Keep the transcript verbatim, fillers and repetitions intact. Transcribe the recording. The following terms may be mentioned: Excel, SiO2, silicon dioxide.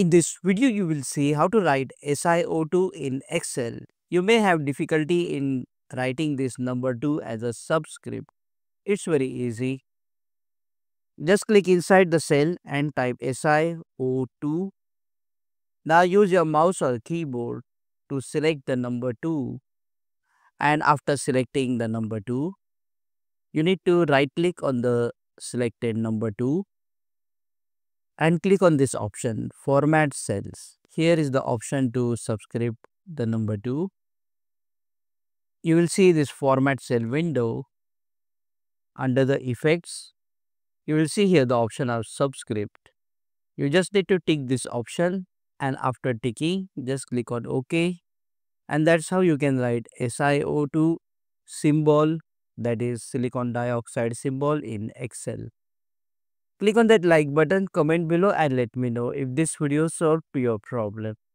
In this video, you will see how to write S i O two in Excel. You may have difficulty in writing this number two as a subscript. It's very easy. Just click inside the cell and type S i O two. Now use your mouse or keyboard to select the number two. And after selecting the number two, you need to right click on the selected number two. And click on this option, Format Cells. Here is the option to subscript the number two. You will see this Format Cell window. Under the Effects, you will see here the option of Subscript. You just need to tick this option, and after ticking, just click on OK. And that's how you can write S i O two symbol, that is silicon dioxide symbol, in Excel. Click on that like button, comment below, and let me know if this video solved your problem.